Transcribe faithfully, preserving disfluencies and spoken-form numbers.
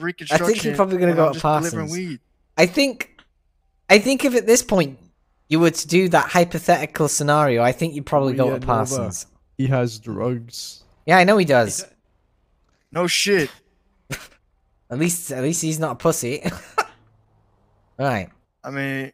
Reconstruction. I think you're probably going to go to Parsons. Weed. I think, I think if at this point you were to do that hypothetical scenario, I think you'd probably oh, go yeah, to Parsons. No, he has drugs. Yeah, I know he does. No shit. At least, at least he's not a pussy. All right. I mean,